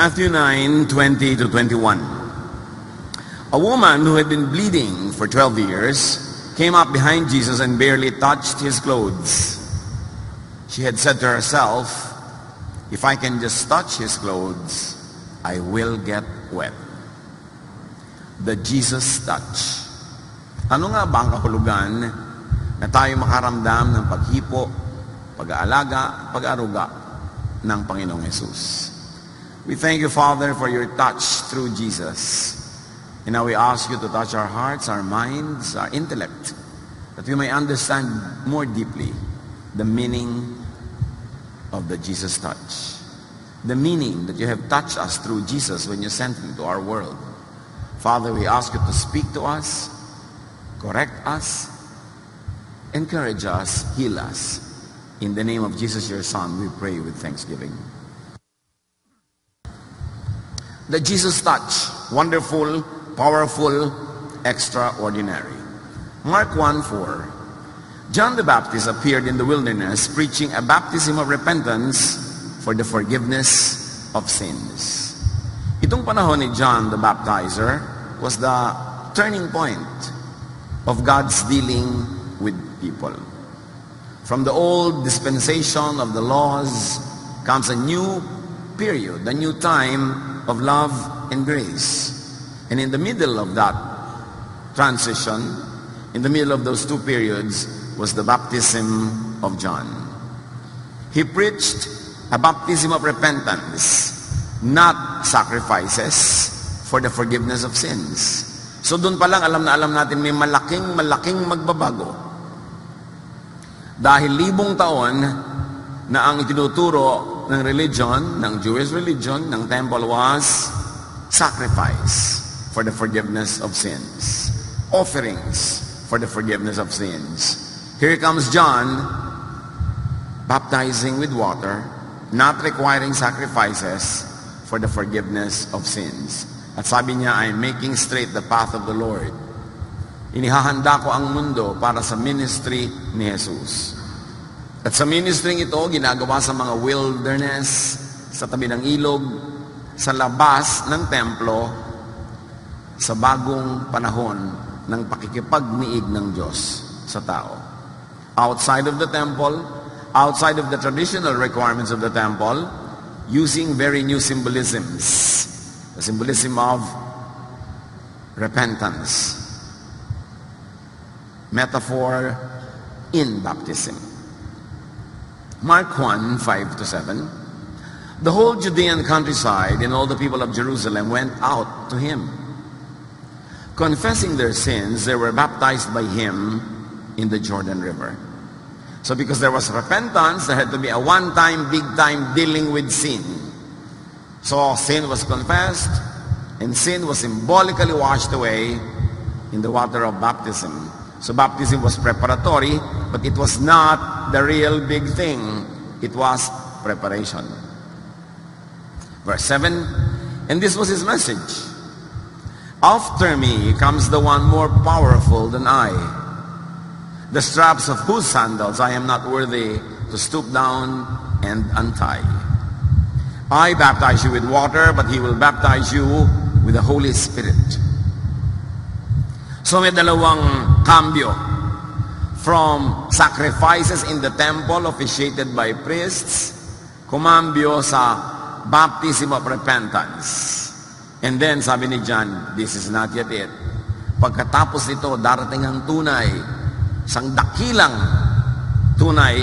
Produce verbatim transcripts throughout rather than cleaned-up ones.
Matthew nine, twenty to twenty-one. A woman who had been bleeding for twelve years came up behind Jesus and barely touched his clothes. She had said to herself, "If I can just touch his clothes, I will get wet." The Jesus touch. Ano nga ba ang kahulugan na tayo makaramdam ng paghipo, pag-aalaga, pag-aruga ng Panginoong Hesus? We thank you, Father, for your touch through Jesus. And now we ask you to touch our hearts, our minds, our intellect, that we may understand more deeply the meaning of the Jesus touch. The meaning that you have touched us through Jesus when you sent him to our world. Father, we ask you to speak to us, correct us, encourage us, heal us. In the name of Jesus, your Son, we pray with thanksgiving. The Jesus touch, wonderful, powerful, extraordinary. Mark one four. John the Baptist appeared in the wilderness preaching a baptism of repentance for the forgiveness of sins. Itong panahon ni John the Baptizer was the turning point of God's dealing with people. From the old dispensation of the laws comes a new period, a new time of love and grace. And in the middle of that transition, in the middle of those two periods, was the baptism of John. He preached a baptism of repentance, not sacrifices for the forgiveness of sins. So doon pa lang, alam na alam natin, may malaking, malaking magbabago. Dahil libong taon na ang itinuturo ng religion, ng Jewish religion, ng temple was sacrifice for the forgiveness of sins. Offerings for the forgiveness of sins. Here comes John, baptizing with water, not requiring sacrifices for the forgiveness of sins. At sabi niya, "I'm making straight the path of the Lord." Inihahanda ko ang mundo para sa ministry ni Jesus. At sa ministry ito, ginagawa sa mga wilderness, sa tabi ng ilog, sa labas ng templo, sa bagong panahon ng pakikipagniig ng Diyos sa tao. Outside of the temple, outside of the traditional requirements of the temple, using very new symbolisms. The symbolism of repentance. Metaphor in baptism. Mark one, five to seven. The whole Judean countryside and all the people of Jerusalem went out to him. Confessing their sins, they were baptized by him in the Jordan River. So because there was repentance, there had to be a one-time, big-time dealing with sin. So sin was confessed, and sin was symbolically washed away in the water of baptism. So baptism was preparatory, but it was not the real big thing. It was preparation. Verse seven, and this was his message. "After me comes the one more powerful than I, the straps of whose sandals I am not worthy to stoop down and untie. I baptize you with water, but he will baptize you with the Holy Spirit." So may dalawang cambio from sacrifices in the temple officiated by priests, kumambio sa baptism of repentance. And then, sabi ni John, this is not yet it. Pagkatapos nito, darating ang tunay, isang dakilang tunay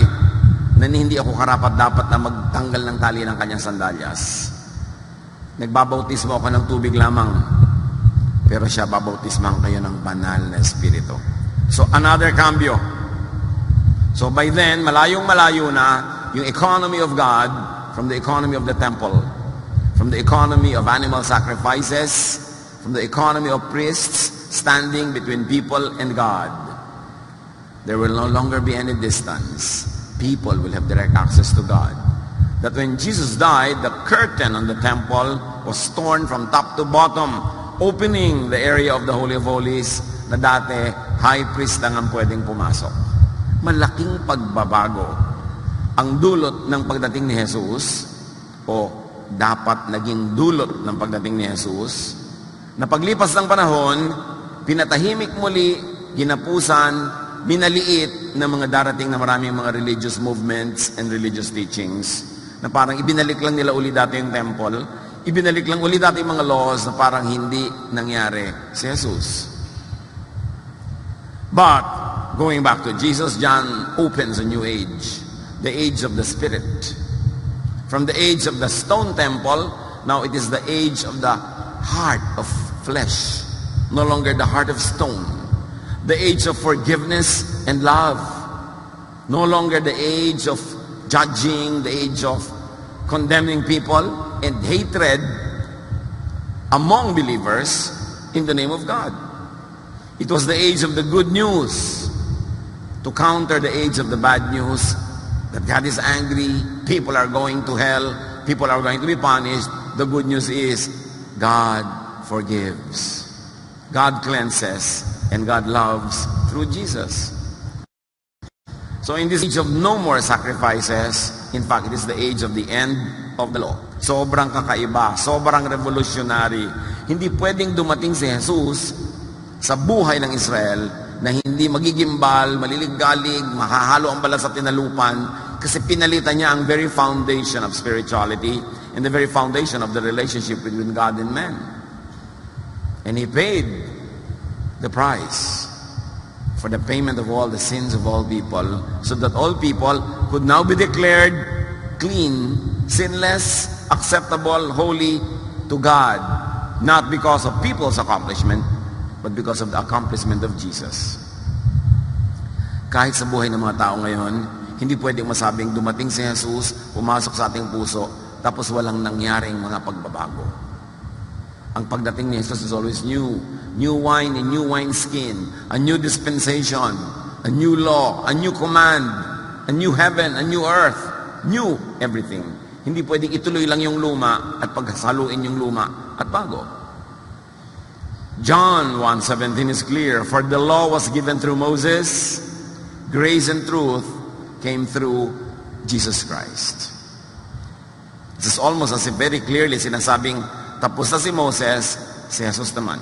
na hindi ako karapat-dapat na magtanggal ng tali ng kanyang sandalyas. Nagbabautismo ako ng tubig lamang, pero siya babautisman kayo ng banal na espiritu. So, another cambio. So, by then, malayong-malayo na yung economy of God from the economy of the temple. From the economy of animal sacrifices, from the economy of priests standing between people and God. There will no longer be any distance. People will have direct access to God. That when Jesus died, the curtain on the temple was torn from top to bottom, opening the area of the Holy of Holies na dati high priest lang ang pwedeng pumasok. Malaking pagbabago ang dulot ng pagdating ni Jesus o dapat naging dulot ng pagdating ni Jesus, na paglipas ng panahon, pinatahimik muli, ginapusan, minaliit ng mga darating na maraming mga religious movements and religious teachings, na parang ibinalik lang nila uli dati yung temple, ibinalik lang uli dati yung mga laws na parang hindi nangyari si Jesus. But, going back to Jesus, John opens a new age, the age of the Spirit. From the age of the stone temple, now it is the age of the heart of flesh, no longer the heart of stone. The age of forgiveness and love, no longer the age of judging, the age of condemning people and hatred among believers in the name of God. It was the age of the good news to counter the age of the bad news, that God is angry, people are going to hell, people are going to be punished. The good news is God forgives, God cleanses, and God loves through Jesus. So in this age of no more sacrifices, in fact, it is the age of the end of the law. Sobrang kakaiba, sobrang revolutionary. Hindi pwedeng dumating si Jesus sa buhay ng Israel na hindi magigimbal, maliligalig, mahahalo ang balat sa tinalupan, kasi pinalitan niya ang very foundation of spirituality and the very foundation of the relationship between God and man. And He paid the price for the payment of all the sins of all people, so that all people could now be declared clean, sinless, acceptable, holy to God, not because of people's accomplishment, but because of the accomplishment of Jesus. Kahit sa buhay ng mga tao ngayon, hindi pwedeng masabing dumating si Jesus, pumasok sa ating puso, tapos walang nangyaring mga pagbabago. Ang pagdating ni Jesus is always new. New wine, a new wineskin, a new dispensation, a new law, a new command, a new heaven, a new earth, new everything. Hindi pwedeng ituloy lang yung luma at paghasaluin yung luma at bago. John one seventeen is clear. For the law was given through Moses, grace and truth came through Jesus Christ. This is almost as if very clearly sinasabing, tapos na si Moses, si Jesus naman.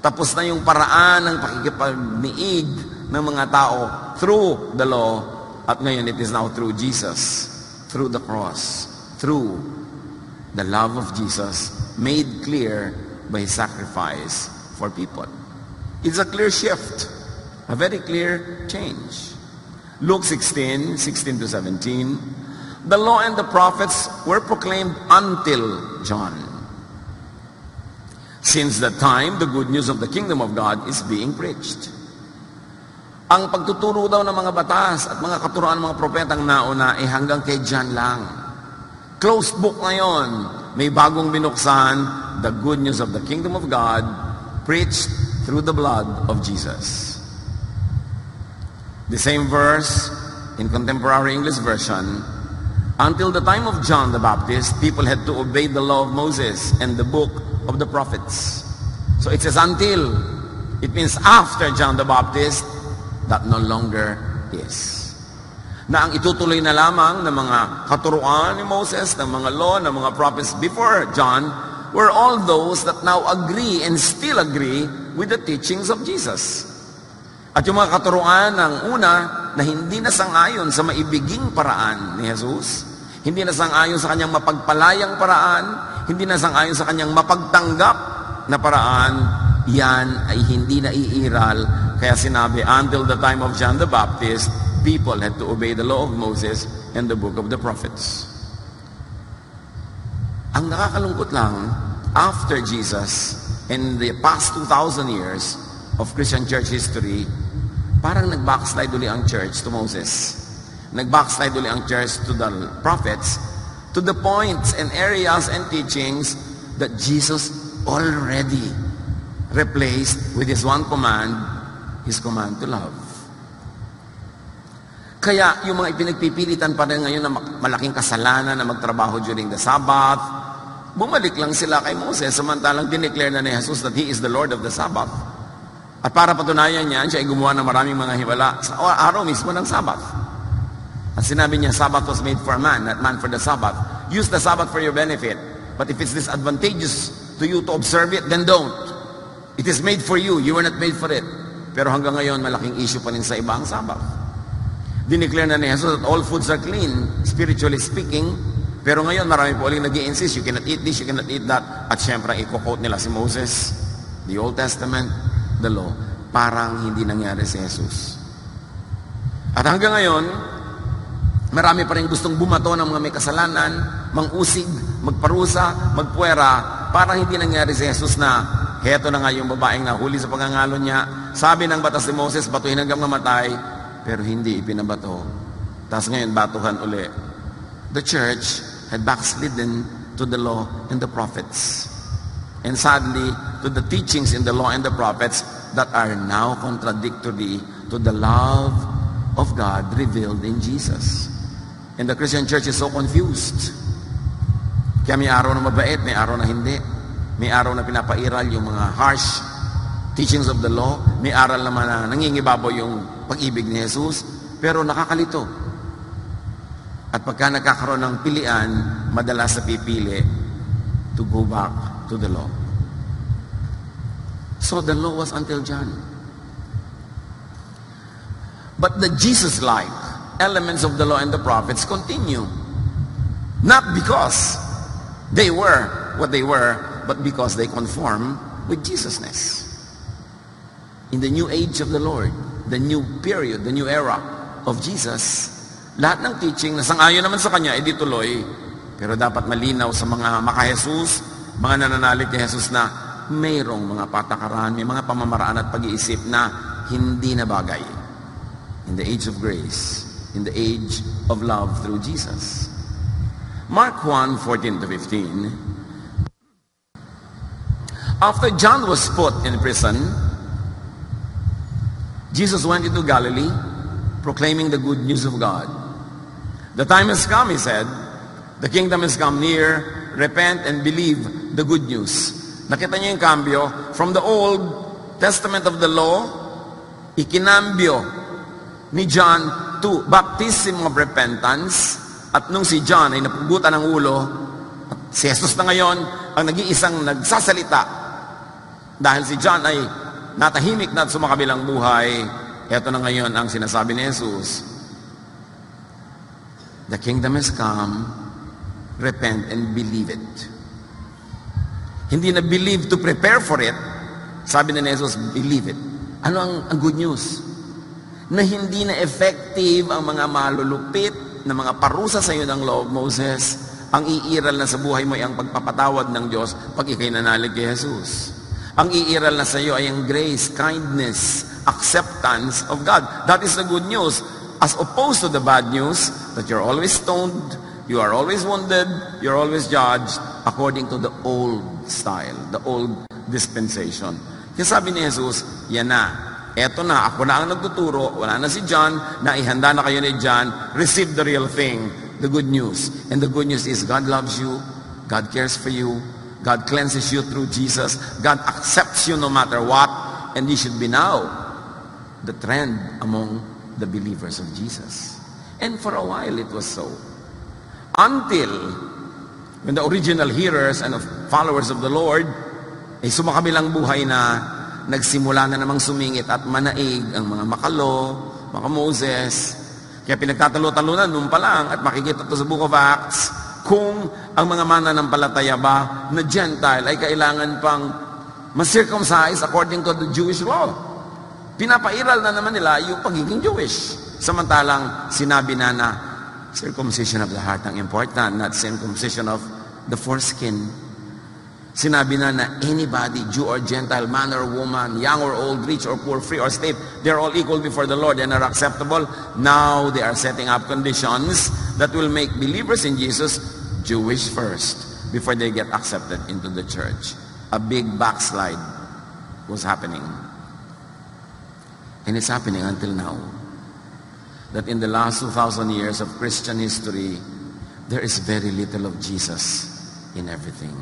Tapos na yung paraan ng pakikipagniig ng mga tao through the law, at ngayon it is now through Jesus, through the cross, through the love of Jesus made clear by His sacrifice for people. It's a clear shift, a very clear change. Luke sixteen, sixteen to seventeen, the law and the prophets were proclaimed until John. Since that time, the good news of the kingdom of God is being preached. Ang pagtuturo daw ng mga batas at mga katuruan ng mga propetang nauna ay eh hanggang kay John lang. Closed book ngayon, may bagong binuksan, the good news of the kingdom of God preached through the blood of Jesus. The same verse in contemporary English version, until the time of John the Baptist, people had to obey the law of Moses and the book of the prophets. So it says until, it means after John the Baptist, that no longer is. Na ang itutuloy na lamang ng mga katuruan ni Moses, ng mga law, ng mga prophets before John, were all those that now agree and still agree with the teachings of Jesus. At yung mga katuruan ng una na hindi nasangayon sa maibiging paraan ni Jesus, hindi nasangayon sa kanyang mapagpalayang paraan, hindi nasangayon sa kanyang mapagtanggap na paraan, yan ay hindi naiiral. Kaya sinabi, until the time of John the Baptist, people had to obey the law of Moses and the book of the prophets. Ang nakakalungkot lang, after Jesus, in the past two thousand years of Christian church history, parang nag-backslide uli ang church to Moses. Nag-backslide uli ang church to the prophets, to the points and areas and teachings that Jesus already replaced with His one command, His command to love. Kaya yung mga ipinagpipilitan pa rin ngayon na malaking kasalanan na magtrabaho during the Sabbath, bumalik lang sila kay Moses, samantalang dineclare na ni Jesus that He is the Lord of the Sabbath. At para patunayan niyan, siya ay gumawa ng maraming mga hiwala sa araw mismo ng Sabbath. At sinabi niya, Sabbath was made for man, not man for the Sabbath. Use the Sabbath for your benefit. But if it's disadvantageous to you to observe it, then don't. It is made for you. You were not made for it. Pero hanggang ngayon, malaking issue pa rin sa iba ang Sabbath. Dineclare na ni Jesus that all foods are clean, spiritually speaking. Pero ngayon, marami po ulit nag-i-insist, you cannot eat this, you cannot eat that. At syempre, i-quote nila si Moses, the Old Testament, the law. Parang hindi nangyari si Jesus. At hanggang ngayon, marami pa rin gustong bumato ng mga may kasalanan, mangusig, magparusa, magpuwera, parang hindi nangyari si Jesus na heto na nga yung babaeng nahuli sa pangangalo niya. Sabi ng batas ni Moses, batuhin hanggang mamatay, pero hindi ipinabato. Tapos ngayon, batuhan uli. The church had backslidden to the law and the prophets. And sadly, to the teachings in the law and the prophets that are now contradictory to the love of God revealed in Jesus. And the Christian church is so confused. Kaya may araw na mabait, may araw na hindi. May araw na pinapairal yung mga harsh teachings of the law. May aral naman na nangingibabaw yung pag-ibig ni Jesus. Pero nakakalito. At pagka nakakaroon ng pilian, madalas na pipili to go back to the law. So the law was until John. But the Jesus-like elements of the law and the prophets continue. Not because they were what they were, but because they conform with Jesusness. In the new age of the Lord, the new period, the new era of Jesus, lahat ng teaching na sangayon naman sa Kanya, edi tuloy. Pero dapat malinaw sa mga maka-Jesus, mga nananalig kay Jesus na mayroong mga patakaran, may mga pamamaraan at pag-iisip na hindi na bagay. In the age of grace, in the age of love through Jesus. Mark one, fourteen to fifteen. After John was put in prison, Jesus went into Galilee, proclaiming the good news of God. The time has come, he said. The kingdom has come near. Repent and believe the good news. Nakita niyo yung cambio. From the Old Testament of the law, ikinambio ni John to baptism of repentance. At nung si John ay napugutan ng ulo, si Jesus na ngayon ang nag-iisang nagsasalita. Dahil si John ay natahimik na at sumakabilang buhay, ito na ngayon ang sinasabi ni Jesus. The kingdom has come, repent and believe it. Hindi na believe to prepare for it, sabi ni Jesus, believe it. Ano ang, ang good news? Na hindi na effective ang mga malulupit, na mga parusa sa iyo ng law of Moses. Ang iiral na sa buhay mo ay ang pagpapatawad ng Diyos pag ikay nanalig kay Jesus. Ang iiral na sa iyo ay ang grace, kindness, acceptance of God. That is the good news, as opposed to the bad news that you're always stoned, you are always wounded, you're always judged according to the old style, the old dispensation. Kaya sabi ni Jesus, yan na. Eto na, ako na ang nagtuturo, wala na si John, naihanda na kayo ni John, receive the real thing, the good news. And the good news is God loves you, God cares for you, God cleanses you through Jesus, God accepts you no matter what, and you should be now the trend among the believers of Jesus. And for a while it was so. Until when the original hearers and followers of the Lord ay sumakabilang buhay na nagsimula na namang sumingit at manaig ang mga makalo, mga Moses. Kaya pinagtatalo-talunan noon pa lang at makikita ito sa Book of Acts kung ang mga mananampalataya ba na Gentile ay kailangan pang mas-circumcise according to the Jewish law. Pinapairal na naman nila yung pagiging Jewish. Samantalang sinabi na na circumcision of the heart ang important, not circumcision of the foreskin. Sinabi na na anybody, Jew or Gentile, man or woman, young or old, rich or poor, free or slave, they're all equal before the Lord and are acceptable. Now they are setting up conditions that will make believers in Jesus Jewish first before they get accepted into the church. A big backslide was happening. And it's happening until now. That in the last two thousand years of Christian history, there is very little of Jesus in everything.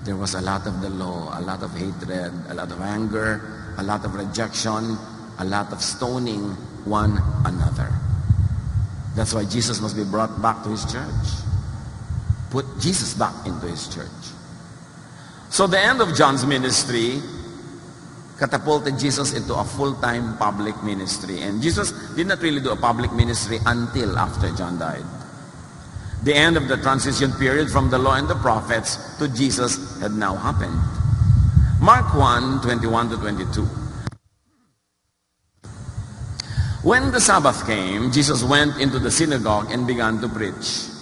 There was a lot of the law, a lot of hatred, a lot of anger, a lot of rejection, a lot of stoning one another. That's why Jesus must be brought back to his church. put Jesus back into his church. So the end of John's ministry catapulted Jesus into a full-time public ministry. And Jesus did not really do a public ministry until after John died. The end of the transition period from the law and the prophets to Jesus had now happened. Mark one, twenty-one to twenty-two. When the Sabbath came, Jesus went into the synagogue and began to preach.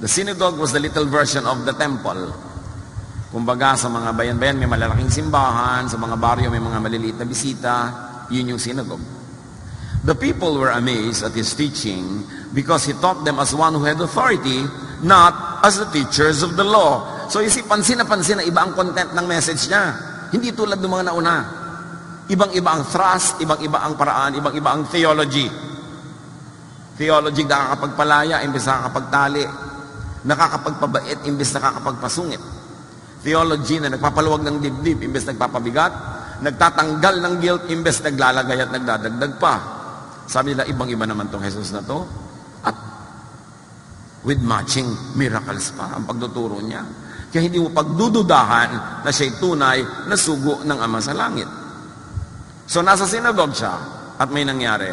The synagogue was the little version of the temple. Kumbaga, sa mga bayan-bayan may malalaking simbahan, sa mga baryo may mga maliliit na bisita, yun yung synagogue. The people were amazed at his teaching because he taught them as one who had authority, not as the teachers of the law. So you see, pansin na pansin na iba ang content ng message niya. Hindi tulad ng mga nauna. Ibang-iba ang thrust, ibang-iba ang paraan, ibang-iba ang theology. Theology nakakapagpalaya, imbes nakakapagtali. Nakakapagpabait, imbes nakakapagpasungit. Theology na nagpapaluwag ng dibdib, imbes nagpapabigat. Nagtatanggal ng guilt, imbes naglalagay at nagdadagdag pa. Sabi nila, ibang-iba naman tong Jesus na to. At with matching miracles pa ang pagtuturo niya. Kaya hindi mo pagdududahan na siya'y tunay na sugo ng Ama sa langit. So, nasa synagogue siya at may nangyari.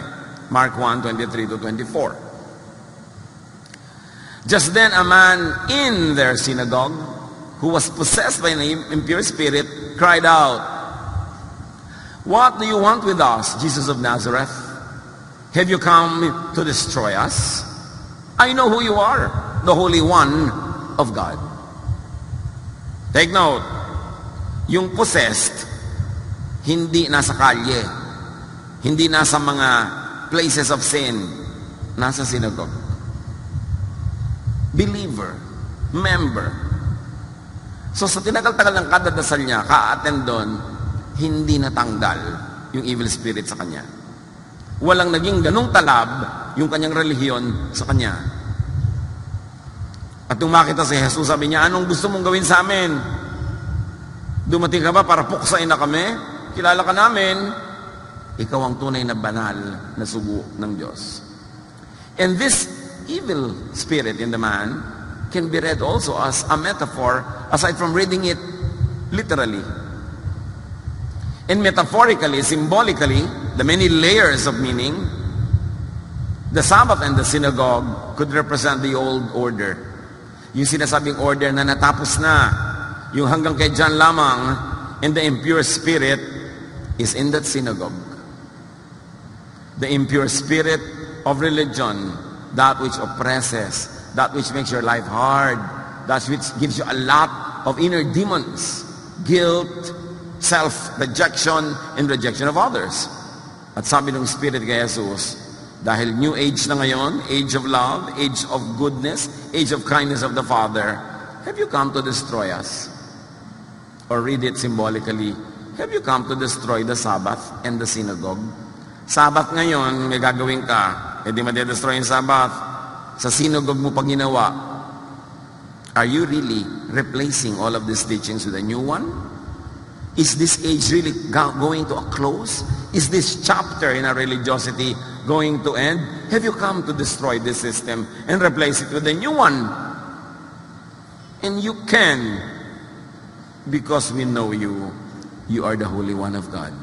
Mark one, twenty-three to twenty-four. Just then, a man in their synagogue who was possessed by an impure spirit cried out, "What do you want with us, Jesus of Nazareth? Have you come to destroy us? I know who you are, the Holy One of God." Take note, yung possessed hindi nasa kalye, hindi nasa mga places of sin, nasa synagogue. Believer, member. So sa tinagal-tagal ng kadadasal niya, ka-attend doon, hindi natanggal yung evil spirit sa kanya. Walang naging ganung talab yung kanyang relihiyon sa kanya. At nung makita si Jesus, sabi niya, "Anong gusto mong gawin sa amin? Dumating ka ba para puksain na kami? Kilala ka namin, ikaw ang tunay na banal na sugo ng Diyos." And this evil spirit in the man can be read also as a metaphor, aside from reading it literally. And metaphorically, symbolically, the many layers of meaning, the Sabbath and the synagogue could represent the old order. Yung sinasabing order na natapos na, yung hanggang kay John lamang, and the impure spirit is in that synagogue. The impure spirit of religion, that which oppresses, that which makes your life hard, that which gives you a lot of inner demons, guilt, self-rejection, and rejection of others. At sabi ng Spirit kay Jesus, dahil new age na ngayon, age of love, age of goodness, age of kindness of the Father, have you come to destroy us? Or read it symbolically, have you come to destroy the Sabbath and the synagogue? Sabbath ngayon, may gagawin ka, eh di madidestroy yung Sabbath. Sa synagogue mo pag ginawa, are you really replacing all of these teachings with a new one? Is this age really going to a close? Is this chapter in our religiosity going to end? Have you come to destroy this system and replace it with a new one? And you can, because we know you, you are the Holy One of God,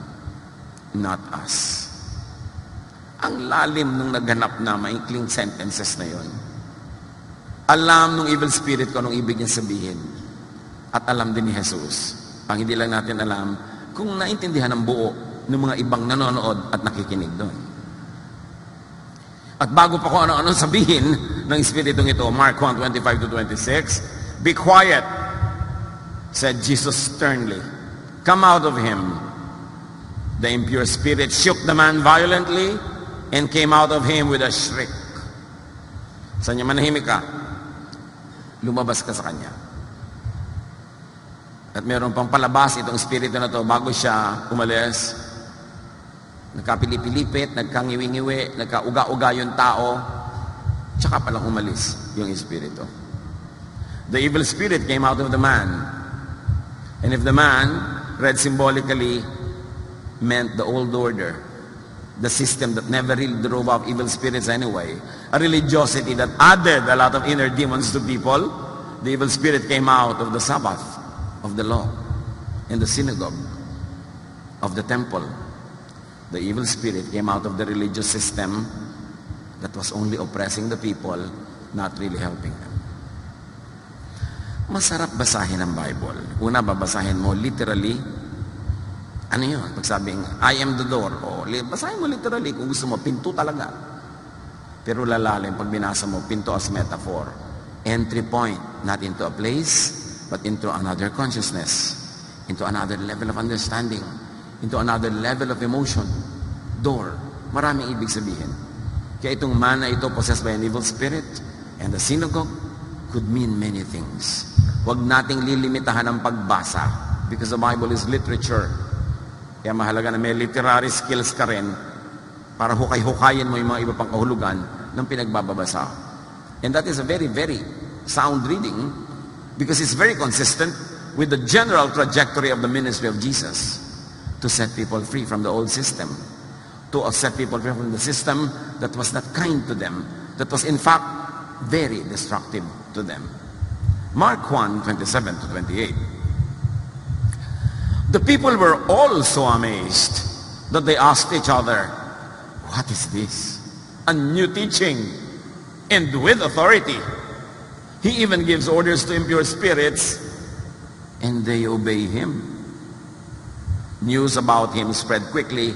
not us. Ang lalim nung naghanap na maikling sentences na yon. Alam nung evil spirit ko nung ibig niya sabihin. At alam din ni Jesus. Ang hindi lang natin alam, kung naintindihan ng buo ng mga ibang nanonood at nakikinig doon. At bago pa ko ano-ano sabihin ng espiritong ito, Mark one, twenty-five to twenty-six, "Be quiet," said Jesus sternly. "Come out of him." The impure spirit shook the man violently and came out of him with a shriek. Saan niya manahimik ka? Lumabas ka sa kanya. At meron pang palabas itong spirito na to bago siya umalis. Nagkapilipilipit, nagkangiwi-ngiwi, nagkauga-uga yung tao, tsaka palang umalis yung espirito. The evil spirit came out of the man. And if the man, read symbolically, meant the old order, the system that never really drove out evil spirits anyway, a religiosity that added a lot of inner demons to people, the evil spirit came out of the Sabbath, of the law, in the synagogue, of the temple. The evil spirit came out of the religious system that was only oppressing the people, not really helping them. Masarap basahin ang Bible. Una, babasahin mo literally, ano yun? Pagsabing, I am the door. O, basahin mo literally kung gusto mo, pinto talaga. Pero lalalim, pag binasa mo, pinto as metaphor. Entry point, not into a place, but into another consciousness, into another level of understanding, into another level of emotion. Door. Maraming ibig sabihin. Kaya itong man na ito, possessed by an evil spirit, and the synagogue, could mean many things. Huwag nating lilimitahan ang pagbasa because the Bible is literature. Kaya mahalaga na may literary skills ka rin para hukay-hukayin mo yung mga iba pang kahulugan ng pinagbababasa. And that is a very, very sound reading because it's very consistent with the general trajectory of the ministry of Jesus to set people free from the old system, to set people free from the system that was not kind to them, that was in fact very destructive to them. Mark one, twenty-seven to twenty-eight. The people were all so amazed that they asked each other, "What is this? A new teaching, and with authority. He even gives orders to impure spirits, and they obey him." News about him spread quickly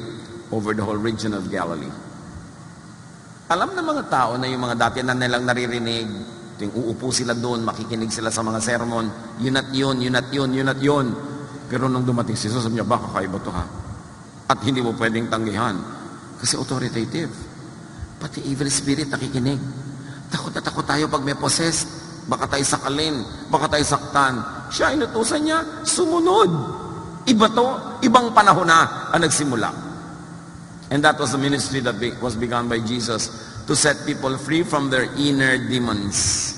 over the whole region of Galilee. Alam ng mga tao na yung mga dati na nilang naririnig, yung uupo sila doon, makikinig sila sa mga sermon, yun at yun, yun at yun, yun at yun. Pero nung dumating si Jesus, sabi niya, baka kaiba to ha. At hindi mo pwedeng tanggihan. Kasi authoritative. Pati evil spirit nakikinig. Takot na takot tayo pag may possessed. Baka tayo sakalin, baka tayo saktan. Siya, inutusan niya, sumunod. Iba to, ibang panahon na ang nagsimula. And that was the ministry that was begun by Jesus to set people free from their inner demons.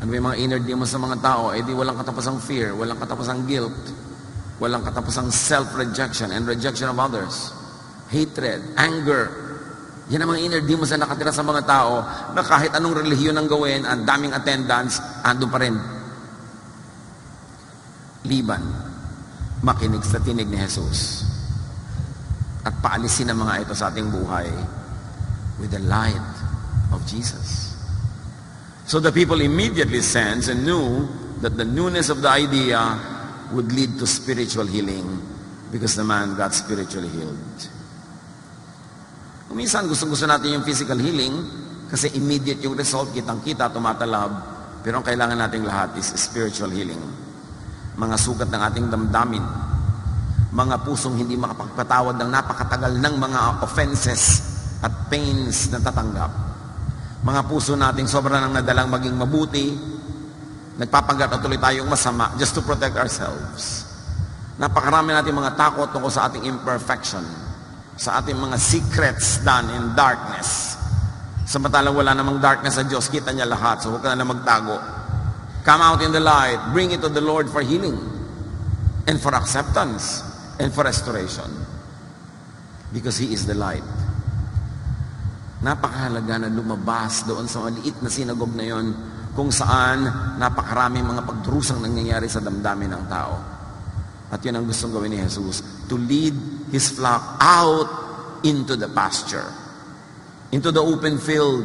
Ano ba yung mga inner demons ng mga tao? Eh di walang katapusang fear, walang katapusang guilt, walang katapusang self-rejection and rejection of others, hatred, anger. Yan ang mga inner demons na nakatira sa mga tao na kahit anong relihiyon ang gawin, ang daming attendance, andun pa rin. Liban, makinig sa tinig ni Jesus. At paalisin ang mga ito sa ating buhay with the light of Jesus. So the people immediately sensed and knew that the newness of the idea would lead to spiritual healing because the man got spiritually healed. Minsan gusto-gusto natin yung physical healing kasi immediate yung result, kitang-kita, tumatalab. Pero ang kailangan nating lahat is spiritual healing. Mga sugat ng ating damdamin, mga pusong hindi makapagpatawad ng napakatagal ng mga offenses at pains na tatanggap. Mga puso nating sobra nang nadalang maging mabuti, nagpapanggap na tuloy tayong masama just to protect ourselves. Napakarami natin mga takot tungkol sa ating imperfection, sa ating mga secrets done in darkness. Samantalang wala namang darkness sa Diyos, kita niya lahat, so huwag ka na lang magtago. Come out in the light, bring it to the Lord for healing, and for acceptance, and for restoration. Because He is the light. Napakahalaga na lumabas doon sa maliit na sinagog na yon kung saan napakarami mga pagdurusang nangyayari sa damdamin ng tao. At yun ang gustong gawin ni Jesus, to lead His flock out into the pasture, into the open field,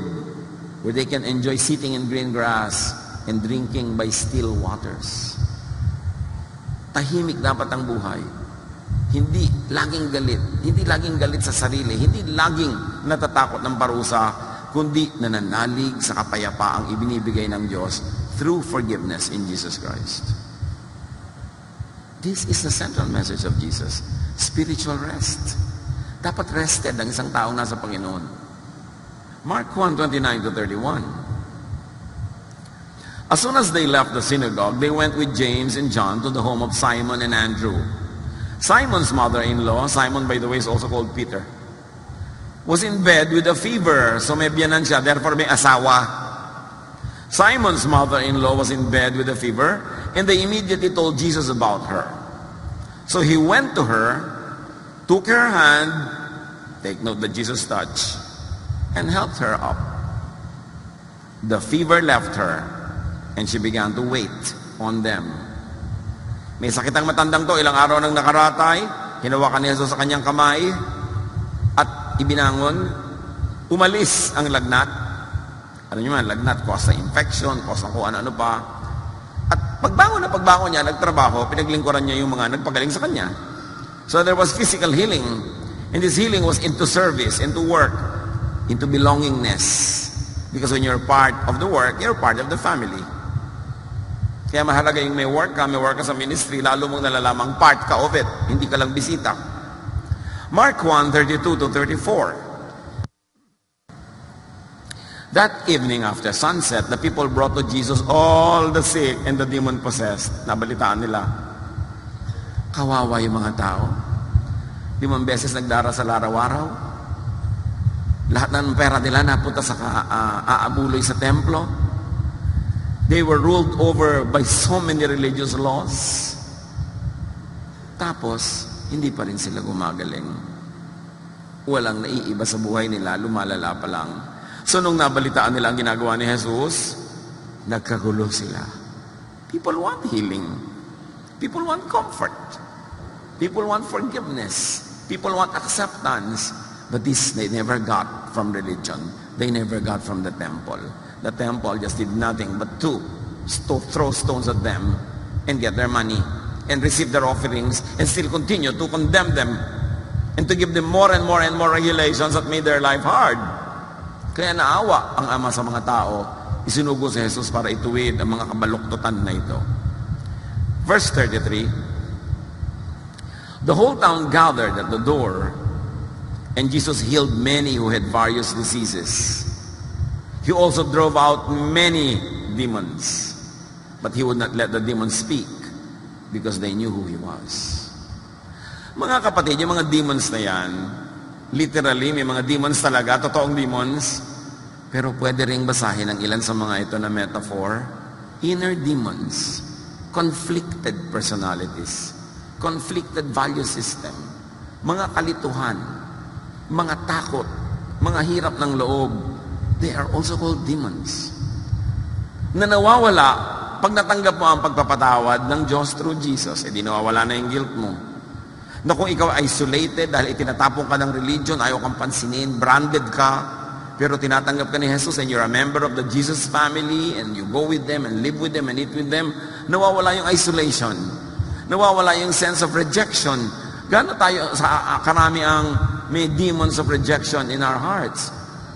where they can enjoy sitting in green grass and drinking by still waters. Tahimik dapat ang buhay. Hindi laging galit. Hindi laging galit sa sarili. Hindi laging natatakot ng parusa, kundi nananalig sa kapayapaang ibinibigay ng Diyos through forgiveness in Jesus Christ. This is the central message of Jesus. Spiritual rest. Dapat rested ang isang taong nasa Panginoon. Mark one, twenty-nine to thirty-one. As soon as they left the synagogue, they went with James and John to the home of Simon and Andrew. Simon's mother-in-law, Simon by the way is also called Peter, was in bed with a fever, so may biyanan siya, therefore may asawa. Simon's mother-in-law was in bed with a fever, and they immediately told Jesus about her. So he went to her, took her hand, take note that Jesus touched, and helped her up. The fever left her, and she began to wait on them. May sakit ang matandang to, ilang araw nang nakaratay, hinawakan ni Jesus sa kanyang kamay, at ibinangon, umalis ang lagnat. Ano nyo man, lagnat, cause ng infection, cause ng kung ano-ano pa. At pagbangon na pagbangon niya, nagtrabaho, pinaglingkuran niya yung mga nagpagaling sa kanya. So there was physical healing, and this healing was into service, into work, into belongingness. Because when you're part of the work, you're part of the family. Kaya mahalaga yung may work ka, may work ka sa ministry, lalo mong nalalamang part ka of it. Hindi ka lang bisita. Mark one, thirty-two to thirty-four. That evening after sunset, the people brought to Jesus all the sick and the demon-possessed. Nabalitaan nila. Kawawa yung mga tao. Limang beses nagdara sa laraw-araw. Lahat ng pera nila napunta sa uh, aabuloy sa templo. They were ruled over by so many religious laws. Tapos, hindi pa rin sila gumagaling. Walang naiiba sa buhay nila, lumalala pa lang. So, nung nabalitaan nila ang ginagawa ni Jesus, nagkagulo sila. People want healing. People want comfort. People want forgiveness. People want acceptance. But this they never got from religion. They never got from the temple. The temple just did nothing but to throw stones at them and get their money and receive their offerings and still continue to condemn them and to give them more and more and more regulations that made their life hard. Kaya naawa ang Ama sa mga tao. Isinugo si Jesus para ituwid ang mga kabaluktutan na ito. Verse thirty-three, the whole town gathered at the door, and Jesus healed many who had various diseases. He also drove out many demons. But He would not let the demons speak because they knew who He was. Mga kapatid, yung mga demons na yan, literally, may mga demons talaga, totoong demons, pero pwede ring basahin ang ilan sa mga ito na metaphor. Inner demons, conflicted personalities, conflicted value system, mga kalituhan, mga takot, mga hirap ng loob, they are also called demons. Na nawawala, pag natanggap mo ang pagpapatawad ng Diyos through Jesus, eh di nawawala na yung guilt mo. Na kung ikaw isolated dahil itinatapong ka ng religion, ayaw kang pansinin, branded ka, pero tinatanggap ka ni Jesus and you're a member of the Jesus family and you go with them and live with them and eat with them, nawawala yung isolation. Nawawala yung sense of rejection. Gano'n tayo sa karami ang may demons of rejection in our hearts.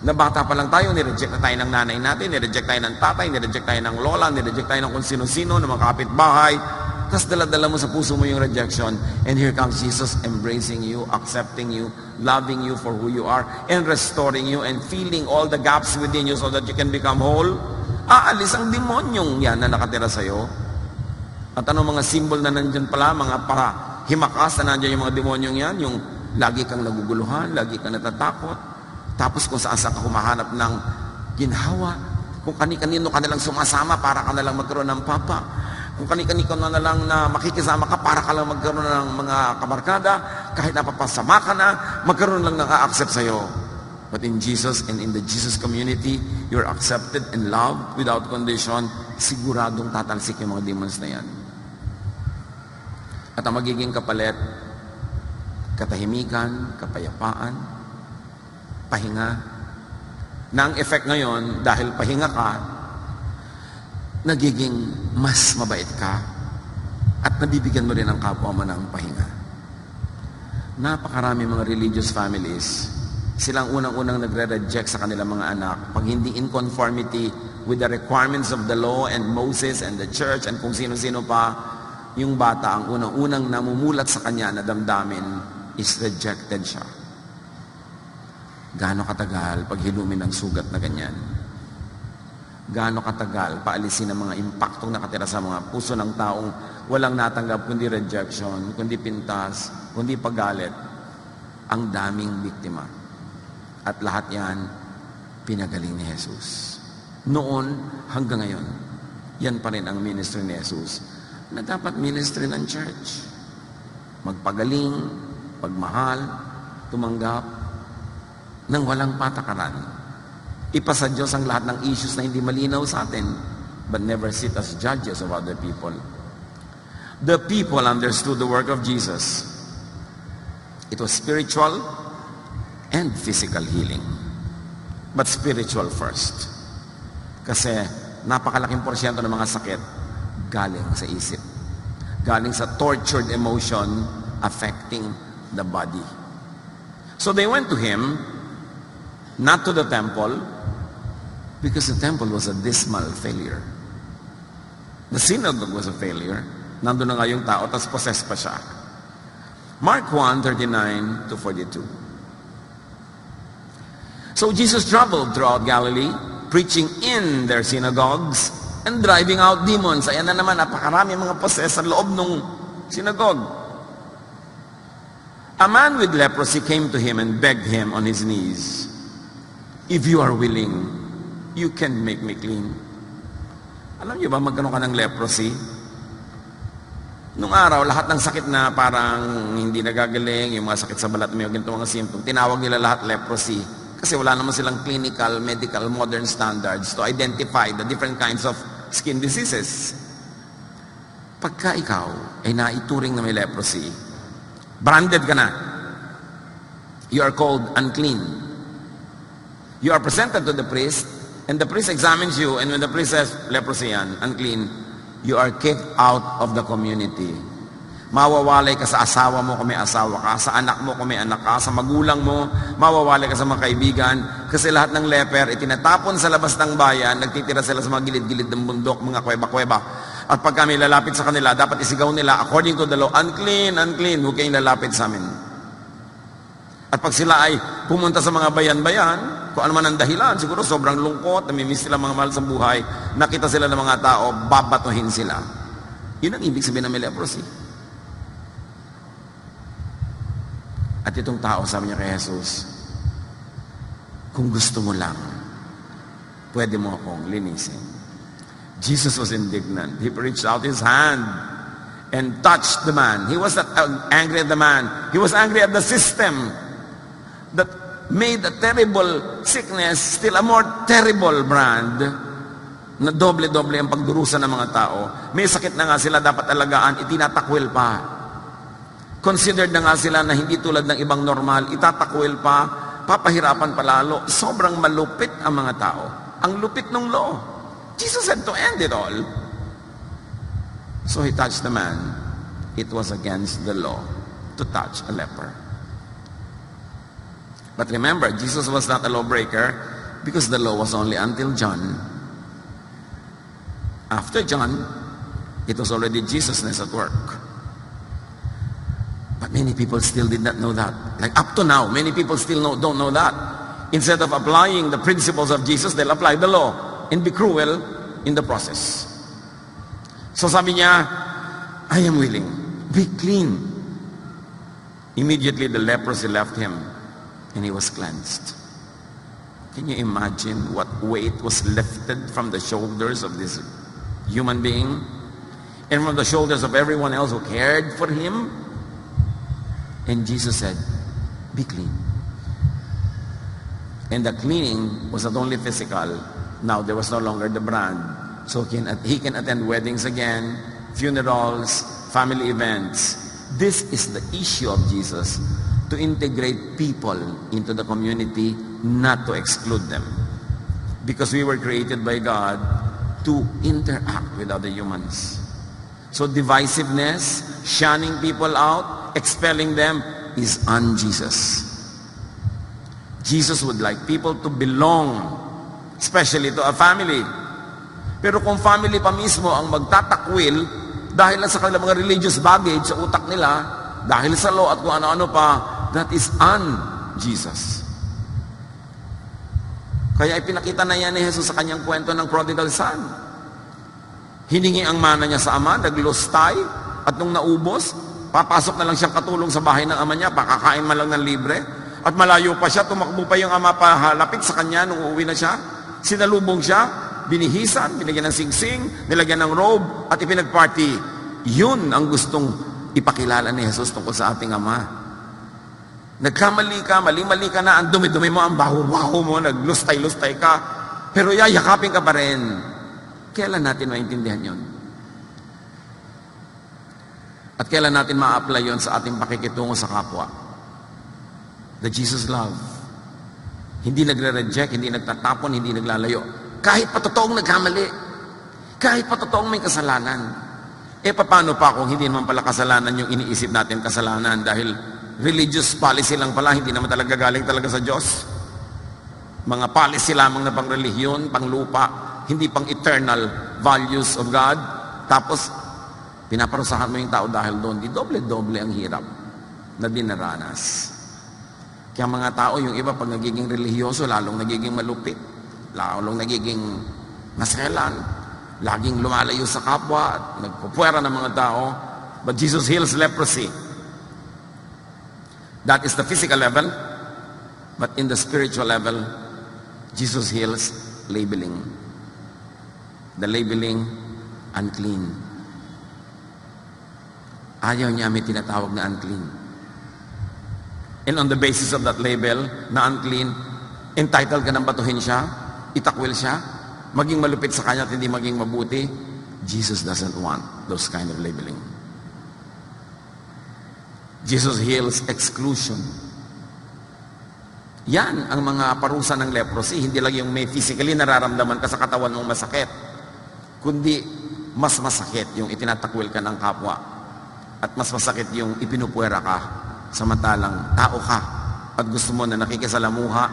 Na bata pa lang tayo, nireject na tayo ng nanay natin, nireject tayo ng tatay, nireject tayo ng lola, nireject tayo ng kung sino-sino, ng mga kapitbahay. Tapos dala-dala mo sa puso mo yung rejection. And here comes Jesus embracing you, accepting you, loving you for who you are, and restoring you, and filling all the gaps within you so that you can become whole. Aalis ang demonyong yan na nakatira sa'yo. At ano mga symbol na nandyan pala, mga para himakas na nandyan yung mga demonyong yan, yung lagi kang naguguluhan, lagi kang natatakot. Tapos kung saan saan ka humahanap ng ginhawa, kung kani-kanino ka nalang sumasama para ka nalang magkaroon ng papa, kung kani-kanino ka nalang na makikisama ka para ka lang magkaroon ng mga kabarkada, kahit napapasama ka na, magkaroon lang ng a-accept sa'yo. But in Jesus and in the Jesus community, you're accepted and loved without condition. Siguradong tatalsik yung mga demons na yan. At ang magiging kapalit, katahimikan, kapayapaan, pahinga. Na ang effect ngayon, dahil pahinga ka, nagiging mas mabait ka at nabibigyan mo rin ang kapwa mo ng pahinga. Napakarami mga religious families, silang unang-unang nagre-reject sa kanilang mga anak pag hindi in conformity with the requirements of the law and Moses and the church and kung sino-sino pa, yung bata ang unang-unang namumulat sa kanya na damdamin is rejected siya. Gaano katagal pag hilumin ang sugat na ganyan? Gaano katagal paalisin ang mga impaktong nakatira sa mga puso ng taong walang natanggap kundi rejection, kundi pintas, kundi paggalit? Ang daming biktima. At lahat yan, pinagaling ni Jesus. Noon hanggang ngayon, yan pa rin ang ministry ni Jesus na dapat ministry ng church. Magpagaling, pagmahal, tumanggap, nang walang patakaran. Ipasa Diyos ang lahat ng issues na hindi malinaw sa atin, but never sit as judges of other people. The people understood the work of Jesus. It was spiritual and physical healing. But spiritual first. Kasi napakalaking porsyento ng mga sakit galing sa isip. Galing sa tortured emotion affecting the body. So they went to him, not to the temple, because the temple was a dismal failure. The synagogue was a failure. Nandun na nga yung tao, tapos possessed pa siya. Mark one, thirty-nine to forty-two. So Jesus traveled throughout Galilee, preaching in their synagogues and driving out demons. Ayan na naman, napakarami mga possessed sa loob ng synagogue. A man with leprosy came to him and begged him on his knees, "If you are willing, you can make me clean." Alam niyo ba magkano ka ng leprosy? Nung araw, lahat ng sakit na parang hindi nagagaling, yung mga sakit sa balat, may ganito mga symptom, tinawag nila lahat leprosy. Kasi wala naman silang clinical, medical, modern standards to identify the different kinds of skin diseases. Pagka ikaw ay naituring na may leprosy, branded ka na. You are called unclean. You are presented to the priest, and the priest examines you, and when the priest says, leprosy yan, unclean, you are kicked out of the community. Mawawalay ka sa asawa mo kung may asawa ka, sa anak mo kung may anak ka, sa magulang mo, mawawalay ka sa mga kaibigan, kasi lahat ng leper, itinatapon sa labas ng bayan, nagtitira sila sa mga gilid-gilid ng bundok, mga kweba-kweba. At pag kami lalapit sa kanila, dapat isigaw nila, according to the law, unclean, unclean, huwag kayong lalapit sa amin. At pag sila ay pumunta sa mga bayan-bayan, kung ano man ang dahilan, siguro sobrang lungkot, namimiss sila mga mahal sa buhay, nakita sila ng mga tao, babatuhin sila. Yun ang ibig sabihin ng may leprosy. At itong tao, sabi niya kay Jesus, kung gusto mo lang, pwede mo akong linisin. Jesus was indignant. He reached out his hand and touched the man. He was not angry at the man. He was angry at the system that made a terrible sickness still a more terrible brand na doble-doble ang pagdurusa ng mga tao. May sakit na nga sila dapat alagaan, itinatakwil pa. Considered na nga sila na hindi tulad ng ibang normal, itatakwil pa, papahirapan palalo. Sobrang malupit ang mga tao. Ang lupit ng law. Jesus had to end it all. So he touched the man. It was against the law to touch a leper. But remember, Jesus was not a lawbreaker because the law was only until John. After John, it was already Jesusness at work. But many people still did not know that. Like up to now, many people still know, don't know that. Instead of applying the principles of Jesus, they'll apply the law and be cruel in the process. So sabi niya, I am willing. Be clean. Immediately the leprosy left him. And he was cleansed. Can you imagine what weight was lifted from the shoulders of this human being? And from the shoulders of everyone else who cared for him? And Jesus said, be clean. And the cleaning was not only physical. Now there was no longer the brand. So he can, he can attend weddings again, funerals, family events. This is the issue of Jesus. To integrate people into the community, not to exclude them. Because we were created by God to interact with other humans. So divisiveness, shunning people out, expelling them, is un-Jesus. Jesus would like people to belong, especially to a family. Pero kung family pa mismo ang magtatakwil, dahil lang sa kanilang mga religious baggage sa utak nila, dahil sa law at kung ano-ano pa, that is un-Jesus. Kaya ipinakita na yan ni Jesus sa kanyang kwento ng prodigal son. Hiningi ang mana niya sa ama, naglustay, at nung naubos, papasok na lang siyang katulong sa bahay ng ama niya, pakakain man lang ng libre, at malayo pa siya, tumakbo pa yung ama pa halapit sa kanya nung uuwi na siya, sinalubong siya, binihisan, binigyan ng singsing, nilagyan ng robe, at ipinagparty. Yun ang gustong ipakilala ni Jesus tungkol sa ating Ama. Nagkamali ka, mali-mali ka na, ang dumi-dumi mo, ang baho-baho mo, naglustay-lustay ka, pero yayakapin ka pa rin. Kailan natin maintindihan yon? At kailan natin ma-apply yon sa ating pakikitungo sa kapwa? The Jesus love. Hindi nagre-reject, hindi nagtatapon, hindi naglalayo. Kahit pa totoong nagkamali, kahit pa totoong may kasalanan, eh paano pa kung hindi naman pala kasalanan yung iniisip natin kasalanan dahil religious policy lang pala, hindi naman talaga galing talaga sa Diyos. Mga policy lamang na pang relihiyon, pang lupa, hindi pang eternal values of God. Tapos, pinaparusahan mo yung tao dahil doon, di doble-doble ang hirap na dinaranas. Kaya mga tao, yung iba pag nagiging relihiyoso, lalong nagiging malupit, lalong nagiging maselan, laging lumalayo sa kapwa at nagpupuwera ng mga tao. But Jesus heals leprosy. That is the physical level. But in the spiritual level, Jesus heals labeling. The labeling, unclean. Ayaw niya may tinatawag na unclean. And on the basis of that label na unclean, entitled ka nang batuhin siya, itakwil siya, maging malupit sa kanya at hindi maging mabuti. Jesus doesn't want those kind of labeling. Jesus heals exclusion. Yan ang mga parusa ng leprosy. Hindi lang yung may physically nararamdaman ka sa katawan mong masakit, kundi mas masakit yung itinatakwil ka ng kapwa at mas masakit yung ipinupuwera ka samantalang tao ka at gusto mo na nakikisalamuha,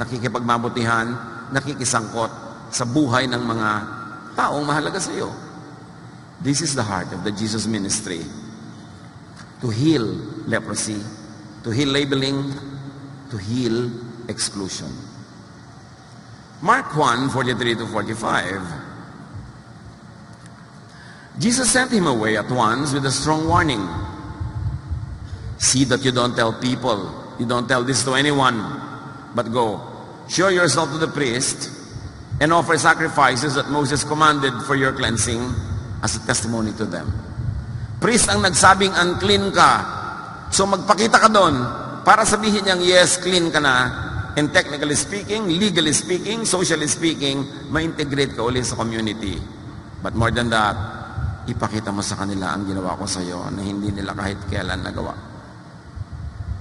nakikipagmabutihan, nakikisangkot sa buhay ng mga taong mahalaga sa iyo. This is the heart of the Jesus ministry. To heal leprosy, to heal labeling, to heal exclusion. Mark one, forty-three to forty-five. Jesus sent him away at once with a strong warning. See that you don't tell people, you don't tell this to anyone, but go, show yourself to the priest, and offer sacrifices that Moses commanded for your cleansing as a testimony to them. Priest ang nagsabing unclean ka. So magpakita ka doon para sabihin niyang yes, clean ka na. And technically speaking, legally speaking, socially speaking, ma-integrate ka ulit sa community. But more than that, ipakita mo sa kanila ang ginawa ko sa iyo na hindi nila kahit kailan nagawa.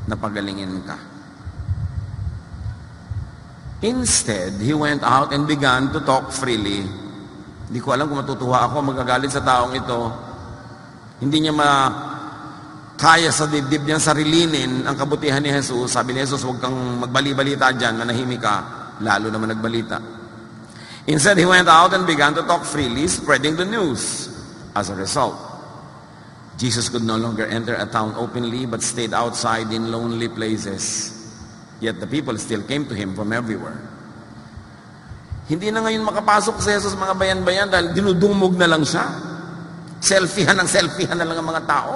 Napagalingin ka. Instead, he went out and began to talk freely. Hindi ko alam kung matutuwa ako, magagalit sa taong ito. Hindi niya makaya sa dibdib niya sarilinin ang kabutihan ni Jesus. Sabi ni Jesus, huwag kang magbali-balita dyan, manahimik ka, lalo naman nagbalita. Instead, he went out and began to talk freely, spreading the news. As a result, Jesus could no longer enter a town openly but stayed outside in lonely places. Yet the people still came to him from everywhere. Hindi na ngayon makapasok sa Jesus mga bayan-bayan dahil dinudumog na lang siya. Selfiehan ng selfiehan na lang ang mga tao.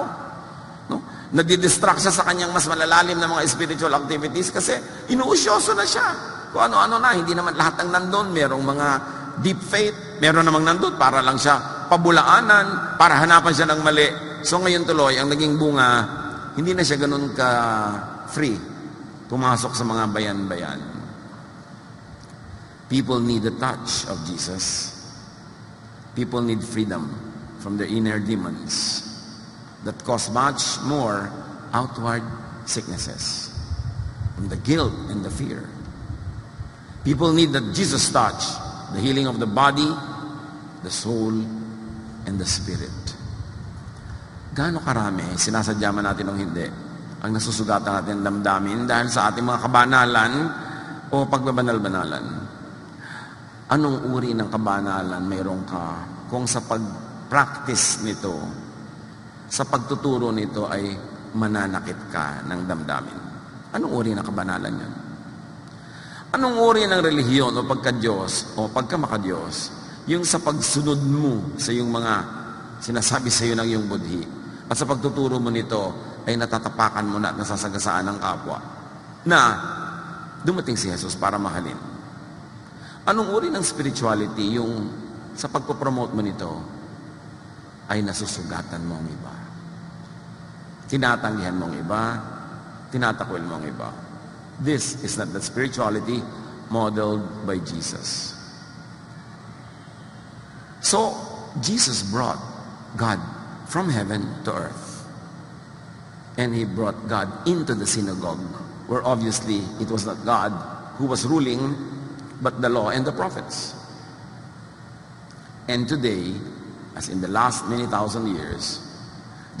No? Nadidistract siya sa kanyang mas malalalim na mga spiritual activities kasi inuusyoso na siya. Kung ano-ano na, hindi naman lahat ang nandun. Merong mga deep faith, meron namang nandun para lang siya pabulaanan, para hanapan siya ng mali. So ngayon tuloy, ang naging bunga, hindi na siya ganun ka-free. Pumasok sa mga bayan-bayan. People need the touch of Jesus. People need freedom from their inner demons that cause much more outward sicknesses, from the guilt and the fear. People need the Jesus touch, the healing of the body, the soul, and the spirit. Gaano karami, sinasadya man natin o hindi, ang nasusugatan natin damdamin dahil sa ating mga kabanalan o pagbabanal-banalan. Anong uri ng kabanalan mayroon ka kung sa pag-practice nito, sa pagtuturo nito ay mananakit ka ng damdamin? Anong uri ng kabanalan yun? Anong uri ng relihiyon o pagka-Diyos o pagka-maka-Diyos yung sa pagsunod mo sa yung mga sinasabi sa iyo ng iyong budhi at sa pagtuturo mo nito ay natatapakan mo na at nasasagasaan ng kapwa na dumating si Jesus para mahalin? Anong uri ng spirituality yung sa pagpopromote mo nito ay nasusugatan mo ang iba? Tinatanggihan mo ang iba, tinatakwil mo ang iba. This is not the spirituality modeled by Jesus. So, Jesus brought God from heaven to earth. And he brought God into the synagogue, where obviously it was not God who was ruling, but the law and the prophets. And today, as in the last many thousand years,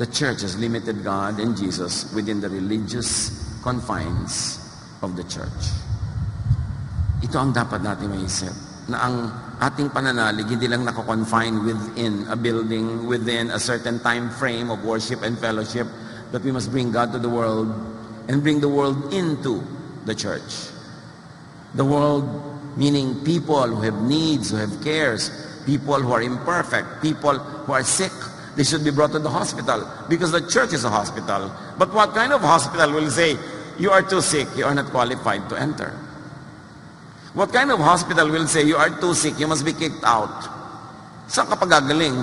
the church has limited God and Jesus within the religious confines of the church. Ito ang dapat natin maiisip, na ang ating pananalig hindi lang nako-confine within a building, within a certain time frame of worship and fellowship, but we must bring God to the world and bring the world into the church. The world meaning people who have needs, who have cares, people who are imperfect, people who are sick. They should be brought to the hospital because the church is a hospital. But what kind of hospital will say, you are too sick, you are not qualified to enter? What kind of hospital will say, you are too sick, you must be kicked out? Saan ka pagagaling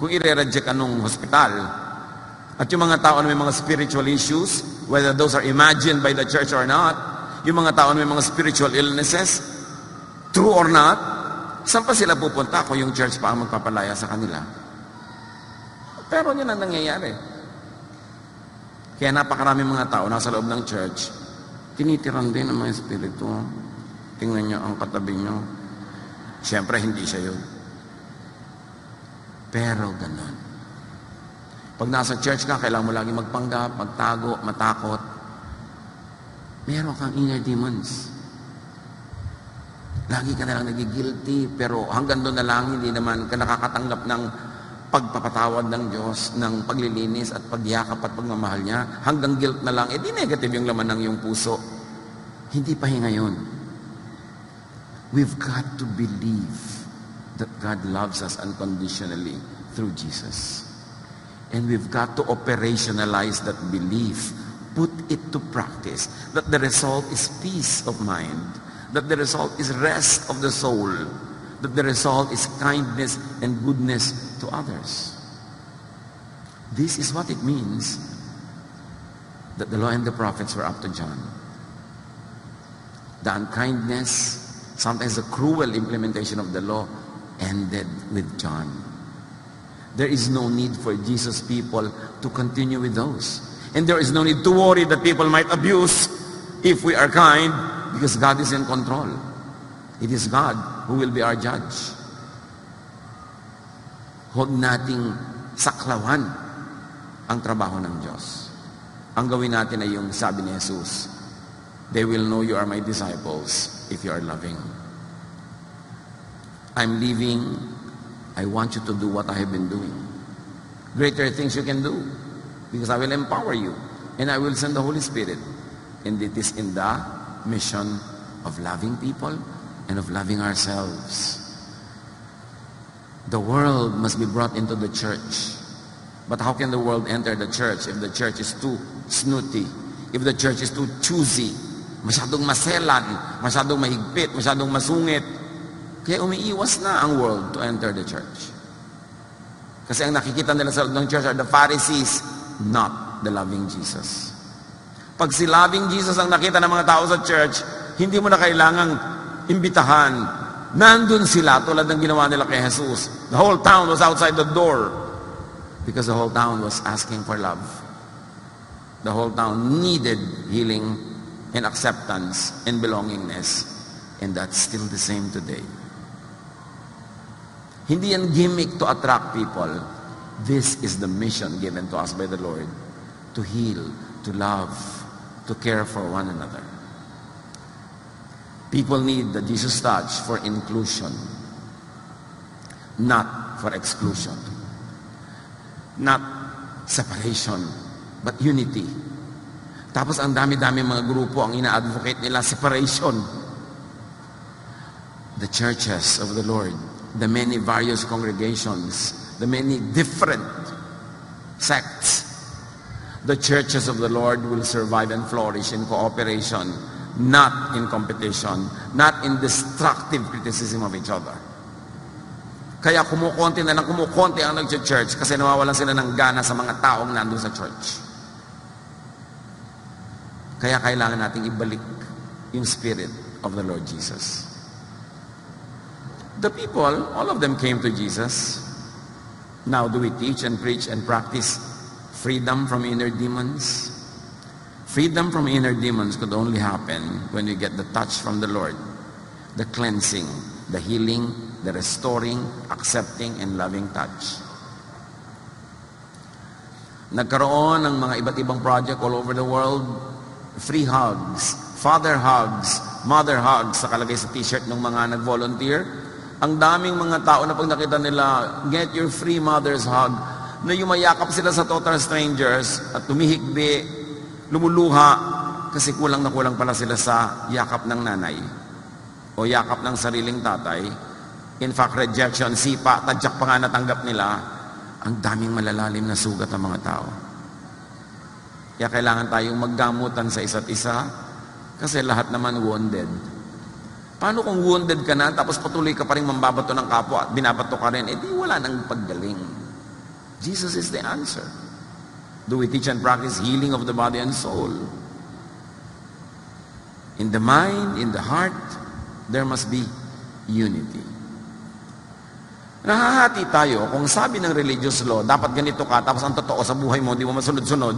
kung i-reject anong hospital? At yung mga tao na may mga spiritual issues, whether those are imagined by the church or not, yung mga tao na may mga spiritual illnesses, true or not, saan pa sila pupunta kung yung church pa ang magpapalaya sa kanila? Pero yun ang nangyayari. Kaya napakarami mga tao nasa loob ng church, tinitiran din ang mga espiritu. Tingnan nyo ang katabi nyo. Siyempre, hindi siya yun. Pero ganun. Pag nasa church ka, kailangan mo lagi magpanggap, magtago, matakot. Meron kang inner demons. Lagi ka na lang nagigilty, pero hanggang doon na lang, hindi naman ka nakakatanggap ng pagpapatawad ng Diyos, ng paglilinis at pagyakap at pagmamahal niya. Hanggang guilt na lang, eh di negative yung laman ng iyong puso. Hindi pa hinga yun. We've got to believe that God loves us unconditionally through Jesus. And we've got to operationalize that belief, put it to practice, that the result is peace of mind, that the result is rest of the soul, that the result is kindness and goodness to others. This is what it means that the law and the prophets were up to John. The unkindness, sometimes the cruel implementation of the law, ended with John. There is no need for Jesus' people to continue with those. And there is no need to worry that people might abuse if we are kind, because God is in control. It is God who will be our judge. Huwag nating saklawan ang trabaho ng Diyos. Ang gawin natin ay yung sabi ni Jesus, "They will know you are my disciples if you are loving." I'm leaving. I want you to do what I have been doing. Greater things you can do, because I will empower you and I will send the Holy Spirit. And it is in the mission of loving people and of loving ourselves. The world must be brought into the church. But how can the world enter the church if the church is too snooty, if the church is too choosy, masyadong maselan, masyadong mahigpit, masyadong masungit? Kaya umiiwas na ang world to enter the church. Kasi ang nakikita nila sa loob ng church are the Pharisees, not the loving Jesus. Pag si loving Jesus ang nakita ng mga tao sa church, hindi mo na kailangang imbitahan. Nandun sila tulad ng ginawa nila kay Jesus. The whole town was outside the door because the whole town was asking for love. The whole town needed healing and acceptance and belongingness. And that's still the same today. Hindi yan gimmick to attract people. This is the mission given to us by the Lord, to heal, to love, to care for one another. People need the Jesus touch for inclusion, not for exclusion. Not separation, but unity. Tapos ang dami-dami mga grupo ang ina-advocate nila separation. The churches of the Lord, the many various congregations, the many different sects, the churches of the Lord will survive and flourish in cooperation, not in competition, not in destructive criticism of each other. Kaya kumukonti na lang kumukonti ang nag-church kasi nawawalan sila ng gana sa mga taong nandun sa church. Kaya kailangan nating ibalik yung spirit of the Lord Jesus. The people, all of them came to Jesus. Now do we teach and preach and practice freedom from inner demons? Freedom from inner demons could only happen when you get the touch from the Lord, the cleansing, the healing, the restoring, accepting, and loving touch. Nagkaroon ng mga iba't ibang project all over the world, free hugs, father hugs, mother hugs, nakalagay sa t-shirt ng mga nag-volunteer. Ang daming mga tao na pag nakita nila, get your free mother's hug, na yumayakap sila sa total strangers at tumihikbi, lumuluha kasi kulang na kulang pala sila sa yakap ng nanay o yakap ng sariling tatay. In fact, rejection, sipa, tadyak pa nga natanggap nila. Ang daming malalalim na sugat ng mga tao. Kaya kailangan tayong maggamutan sa isa't isa kasi lahat naman wounded. Paano kung wounded ka na tapos patuloy ka pa rin mambabato ng kapwa at binabato ka rin? Eh di wala nang paggaling. Jesus is the answer. Do we teach and practice healing of the body and soul? In the mind, in the heart, there must be unity. Nahahati tayo kung sabi ng religious law, dapat ganito ka, tapos ang totoo sa buhay mo, di mo masunod-sunod.